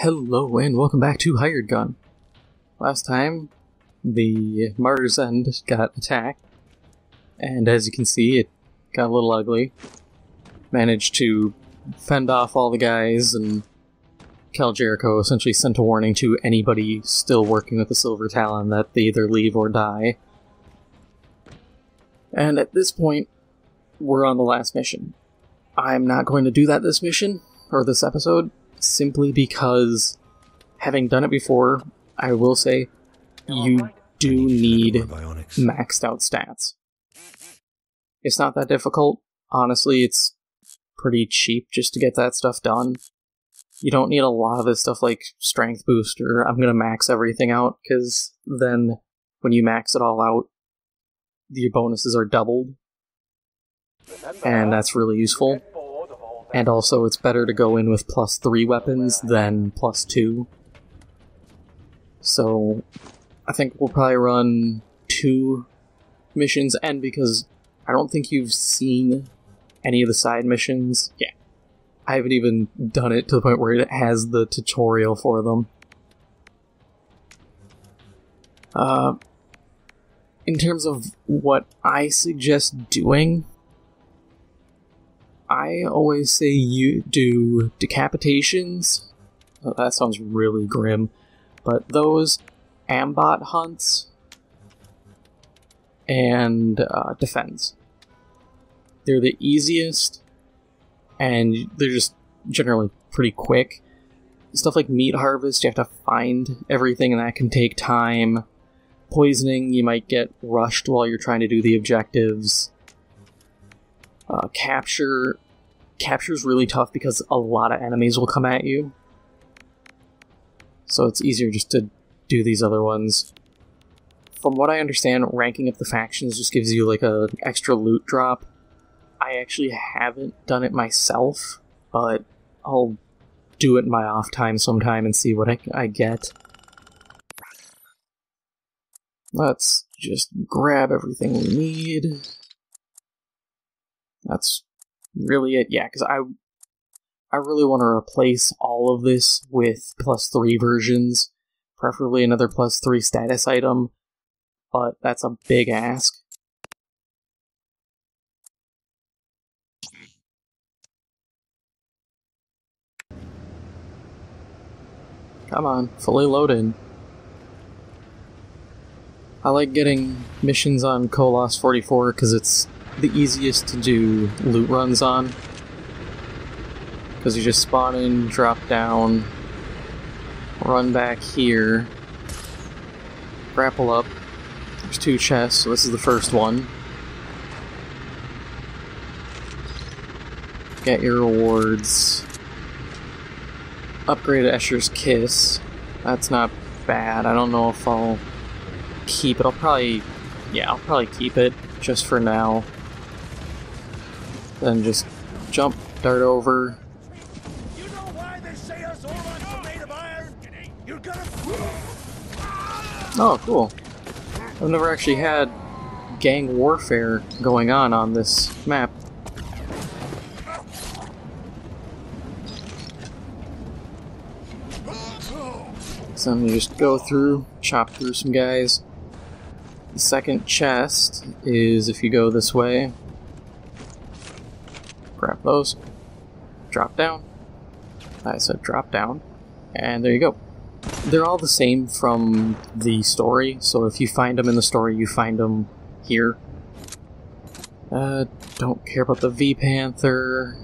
Hello and welcome back to Hired Gun. Last time, the Martyr's End got attacked, and as you can see, it got a little ugly. Managed to fend off all the guys, and Cal Jericho essentially sent a warning to anybody still working with the Silver Talon that they either leave or die. And at this point, we're on the last mission. I'm not going to do that this mission, or this episode. Simply because, having done it before, I will say, you do need maxed out stats. It's not that difficult. Honestly, it's pretty cheap just to get that stuff done. You don't need a lot of this stuff like Strength Booster. I'm going to max everything out, because then when you max it all out, your bonuses are doubled. And that's really useful. And also, it's better to go in with +3 weapons than +2. So, I think we'll probably run 2 missions, and because I don't think you've seen any of the side missions. Yeah. I haven't even done it to the point where it has the tutorial for them. In terms of what I suggest doing, I always say you do decapitations. Oh, that sounds really grim. But those, ambot hunts, and defends. They're the easiest, and they're just generally pretty quick. Stuff like meat harvest, you have to find everything, and that can take time. Poisoning, you might get rushed while you're trying to do the objectives. Capture's really tough because a lot of enemies will come at you. So it's easier just to do these other ones. From what I understand, ranking up the factions just gives you like an extra loot drop. I actually haven't done it myself, but I'll do it in my off time sometime and see what I get. Let's just grab everything we need. That's really it, yeah, because I really want to replace all of this with +3 versions, preferably another +3 status item, but that's a big ask. Come on, fully load in. I like getting missions on Coloss 44 because it's the easiest to do loot runs on, because you just spawn in, drop down, run back here, grapple up. There's 2 chests, so this is the first one. Get your rewards. Upgrade Escher's Kiss. That's not bad. I don't know if I'll keep it. I'll probably keep it just for now. Then just jump, dart over. You know why they say us Orlons are made of iron? You're gonna... Oh, cool. I've never actually had gang warfare going on this map. So I'm gonna just go through, chop through some guys. The second chest is if you go this way. Grab those, drop down. I said drop down, and there you go. They're all the same from the story, so if you find them in the story, you find them here. Don't care about the V-Panther.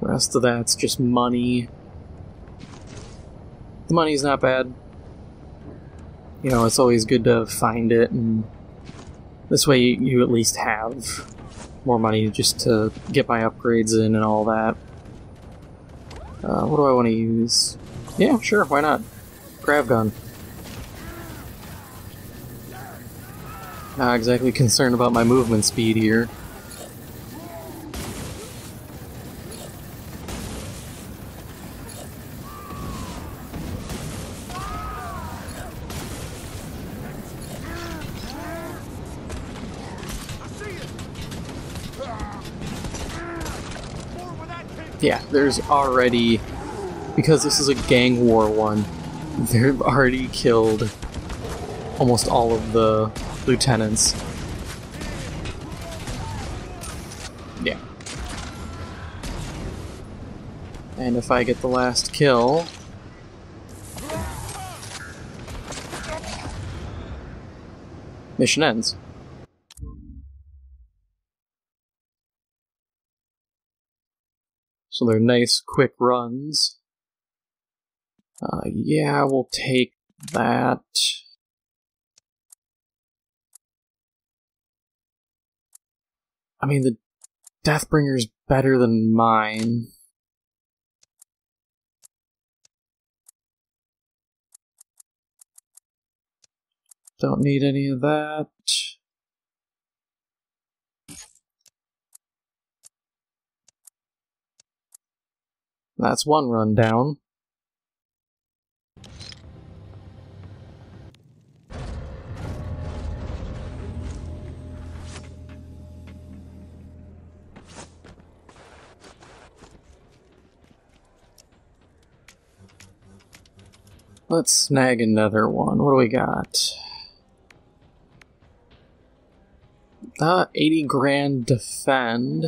The rest of that's just money. The money's not bad. You know, it's always good to find it, and this way you at least have more money just to get my upgrades in and all that. What do I want to use? Yeah, sure, why not? Crab gun. Not exactly concerned about my movement speed here. Yeah, there's already because this is a gang war one, they've already killed almost all of the lieutenants. Yeah. And if I get the last kill... mission ends. So they're nice, quick runs. Yeah, we'll take that. I mean, the Deathbringer's better than mine. Don't need any of that. That's one run down. Let's snag another one. What do we got? 80 grand defend.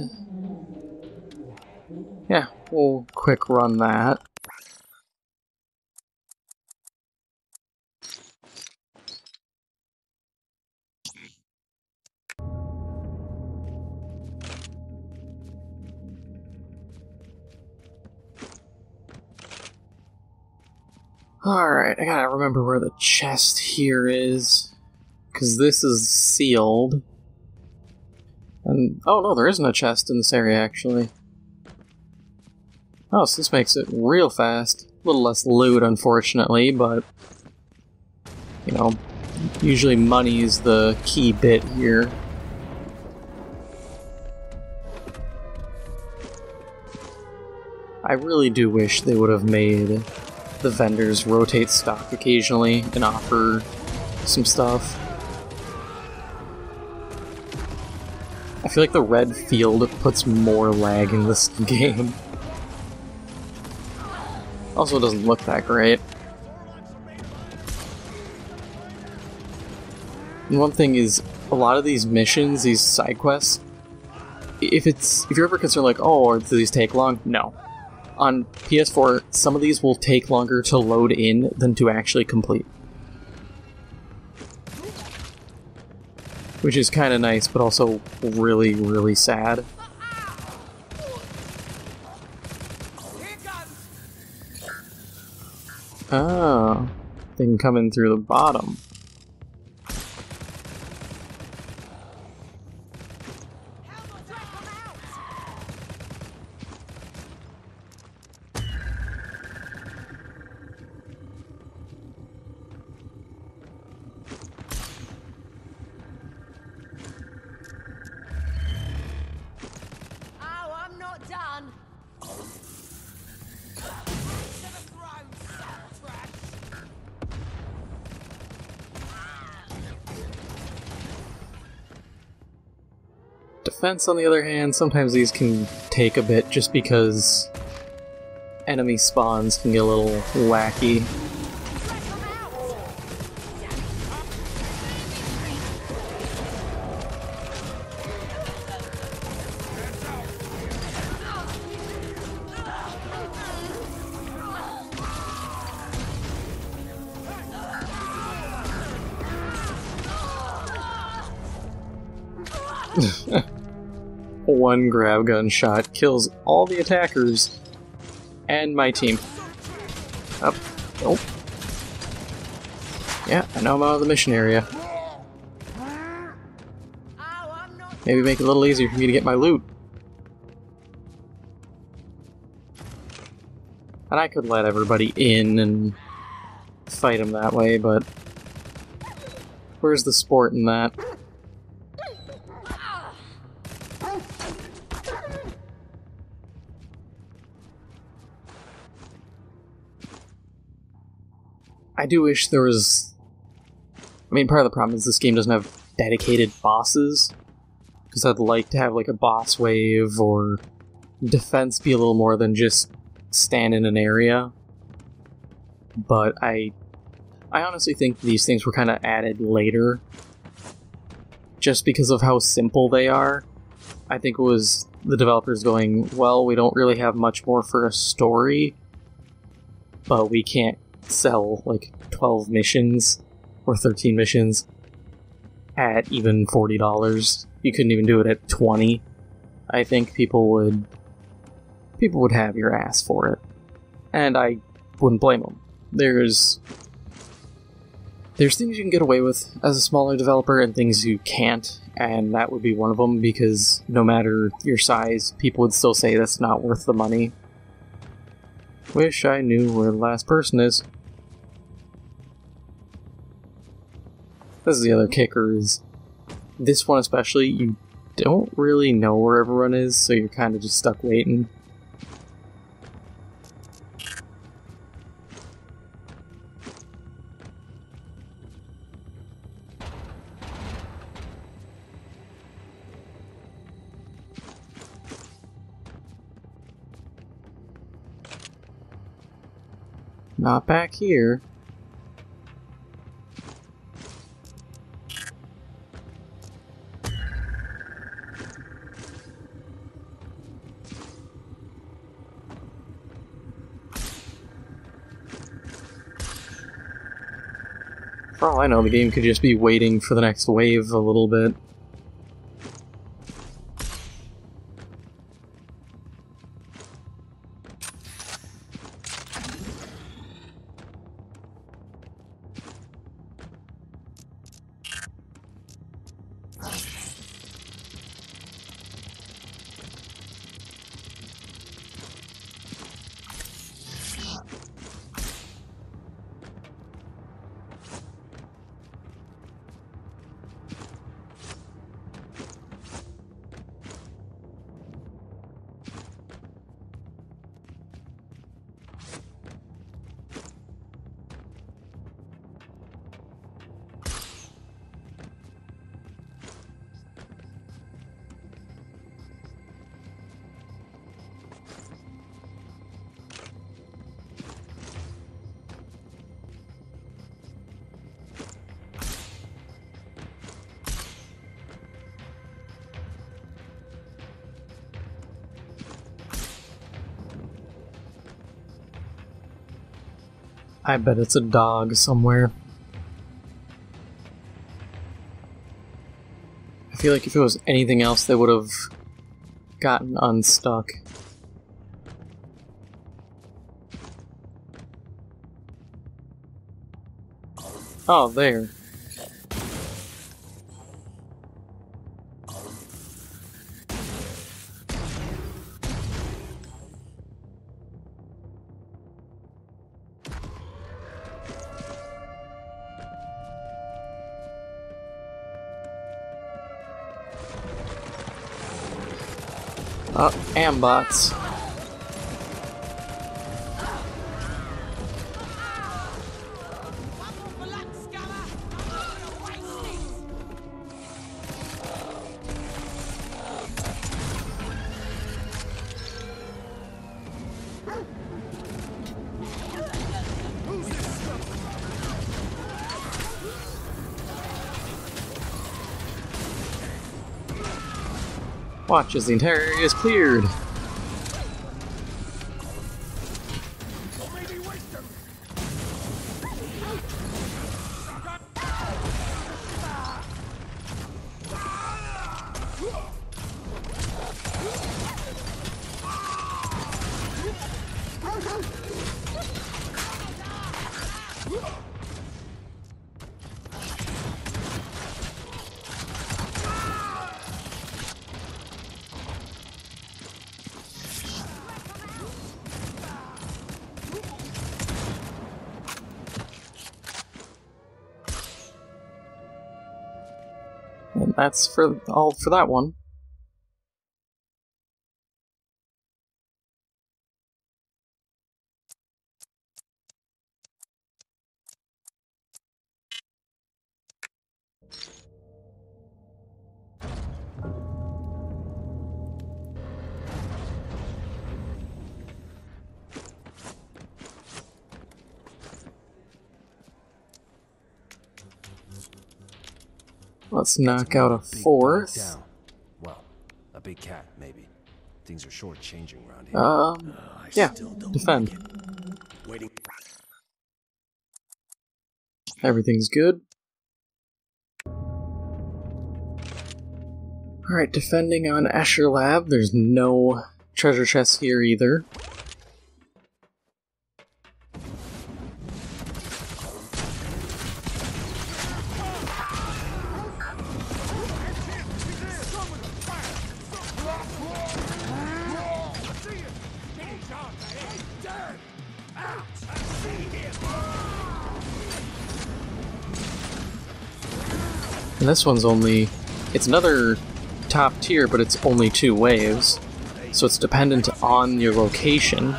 Yeah, we'll quick run that. Alright, I gotta remember where the chest here is, because this is sealed. And, oh no, there isn't a chest in this area, actually. Oh, so this makes it real fast. A little less loot, unfortunately, but... you know, usually money is the key bit here. I really do wish they would have made the vendors rotate stock occasionally and offer some stuff. I feel like the red field puts more lag in this game. Also, it doesn't look that great. And one thing is, a lot of these missions, these side quests, if you're ever concerned, like, oh, do these take long? No. On PS4, some of these will take longer to load in than to actually complete. Which is kind of nice, but also really, really sad. Oh, they can come in through the bottom. Defense, on the other hand, sometimes these can take a bit just because enemy spawns can get a little wacky. One grab gun shot kills all the attackers and my team. Up. Oh. Yeah, I know I'm out of the mission area. Maybe make it a little easier for me to get my loot. And I could let everybody in and fight them that way, but where's the sport in that? I do wish there was... I mean, part of the problem is this game doesn't have dedicated bosses, because I'd like to have, like, a boss wave, or defense be a little more than just stand in an area. But I honestly think these things were kind of added later. Just because of how simple they are. I think it was the developers going, well, we don't really have much more for a story, but we can't sell, like, 12 missions or 13 missions at even $40. You couldn't even do it at $20. I think people would have your ass for it. And I wouldn't blame them. There's things you can get away with as a smaller developer and things you can't, and that would be one of them, because no matter your size, people would still say that's not worth the money. Wish I knew where the last person is. This is the other kicker, is this one especially, you don't really know where everyone is, so you're kind of just stuck waiting. Not back here. For all I know, the game could just be waiting for the next wave a little bit. I bet it's a dog somewhere. I feel like if it was anything else, they would have gotten unstuck. Oh, there. Ambots. Watch as the entire area is cleared. That's for all for that one. Let's knock out a fourth. Well, a big cat, maybe. Things are short-changing around here. Yeah, defend. Everything's good. Alright, defending on Escher Lab. There's no treasure chest here either. And this one's only... it's another top tier, but it's only two waves, so it's dependent on your location.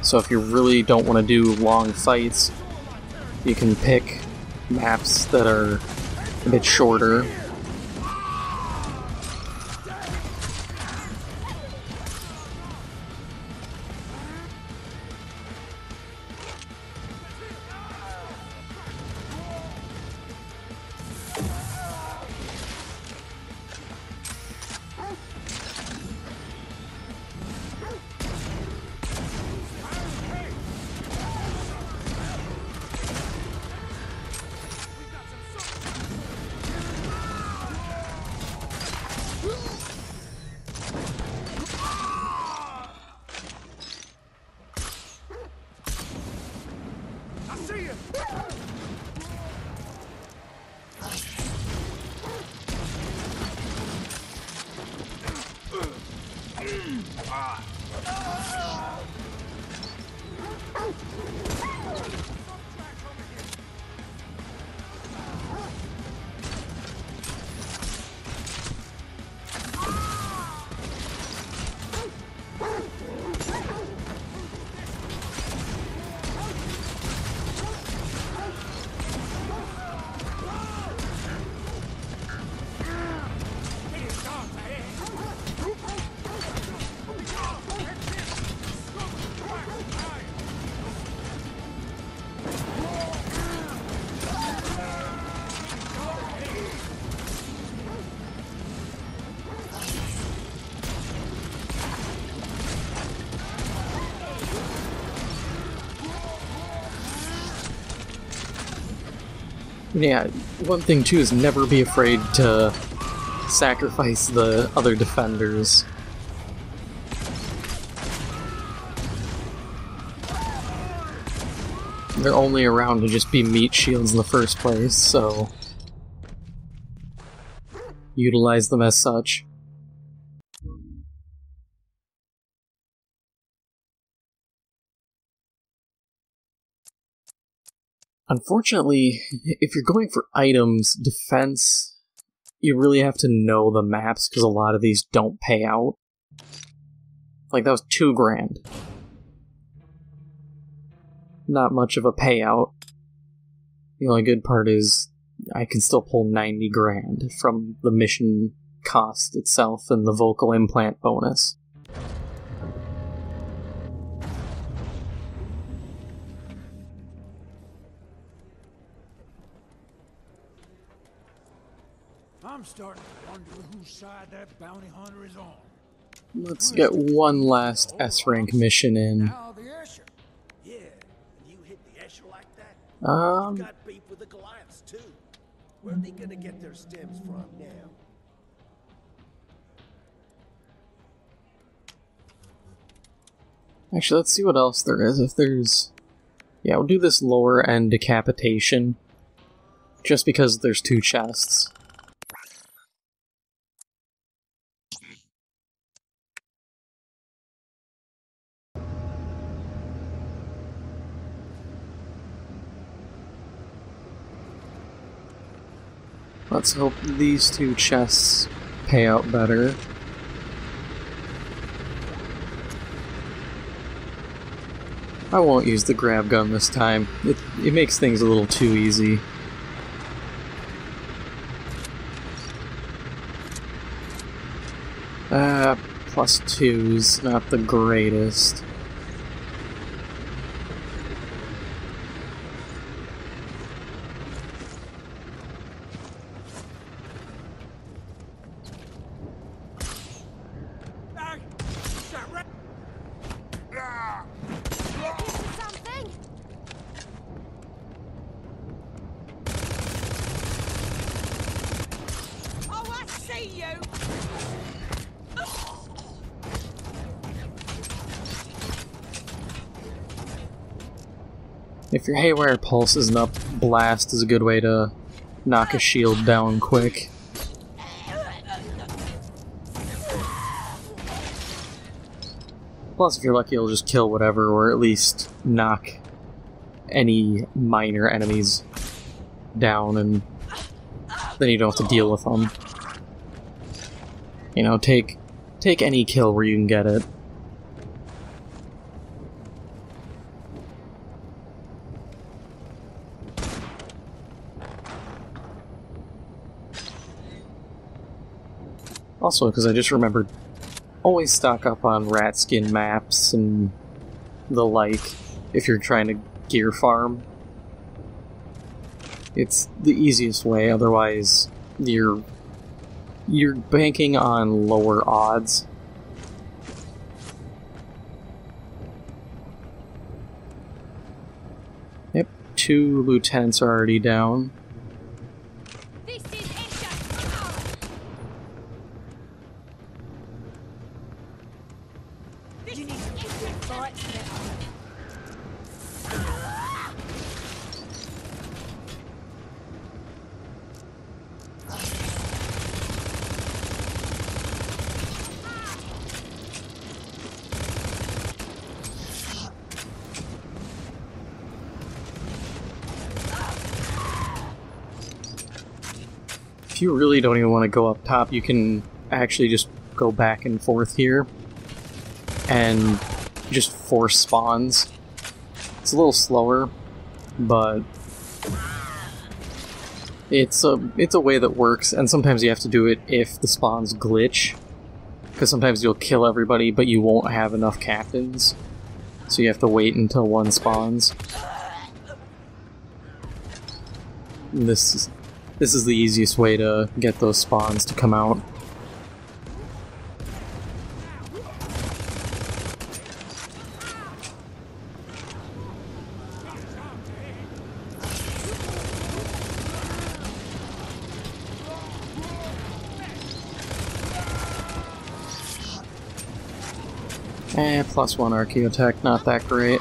So if you really don't want to do long fights, you can pick maps that are a bit shorter. Yeah, one thing too is never be afraid to sacrifice the other defenders. They're only around to just be meat shields in the first place, so utilize them as such. Unfortunately, if you're going for items, defense, you really have to know the maps, because a lot of these don't pay out. Like, that was $2,000. Not much of a payout. The only good part is I can still pull $90,000 from the mission cost itself and the vocal implant bonus. I'm starting to wonder whose side that bounty hunter is on. Let's get one last S rank mission in. Now the Escher. Yeah, and you hit the Escher like that. You got beef with the Goliaths too. Where are they gonna get their stems from now? Actually, let's see what else there is. If there's, yeah, we'll do this lower end decapitation, just because there's two chests. Let's hope these two chests pay out better. I won't use the grab gun this time. It makes things a little too easy. +2's not the greatest. If your Haywire Pulse isn't up, Blast is a good way to knock a shield down quick. Plus, if you're lucky, it'll just kill whatever, or at least knock any minor enemies down, and then you don't have to deal with them. You know, take any kill where you can get it. Also, because I just remembered, always stock up on rat skin maps and the like if you're trying to gear farm. It's the easiest way, otherwise you're banking on lower odds. Yep, 2 lieutenants are already down. You really don't even want to go up top. You can actually just go back and forth here and just force spawns. It's a little slower, but it's a way that works, and sometimes you have to do it if the spawns glitch, because sometimes you'll kill everybody but you won't have enough captains, so you have to wait until one spawns. This is the easiest way to get those spawns to come out. Plus one Archaeotech, not that great.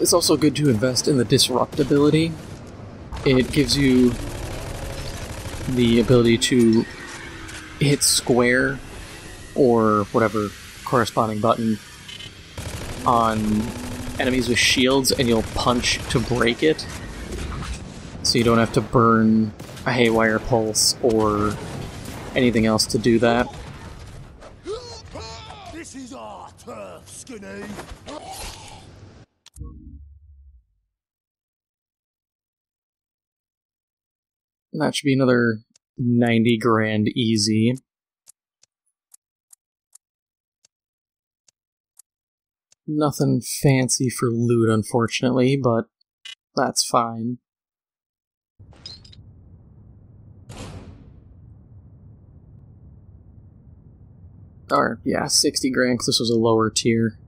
It's also good to invest in the disruptability. It gives you the ability to hit square or whatever corresponding button on enemies with shields, and you'll punch to break it, so you don't have to burn a Haywire Pulse or anything else to do that. This is our turf, Skinny! That should be another 90 grand easy. Nothing fancy for loot, unfortunately, but that's fine. Or, yeah, 60 grand, because this was a lower tier.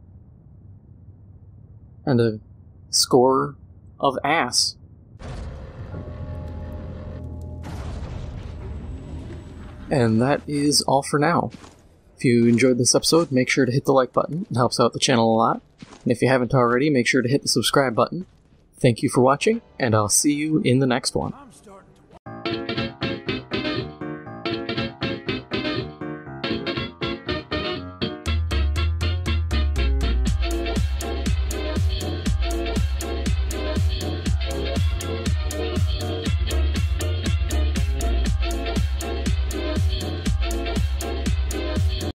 And a score of ass. And that is all for now. If you enjoyed this episode, make sure to hit the like button. It helps out the channel a lot. And if you haven't already, make sure to hit the subscribe button. Thank you for watching, and I'll see you in the next one.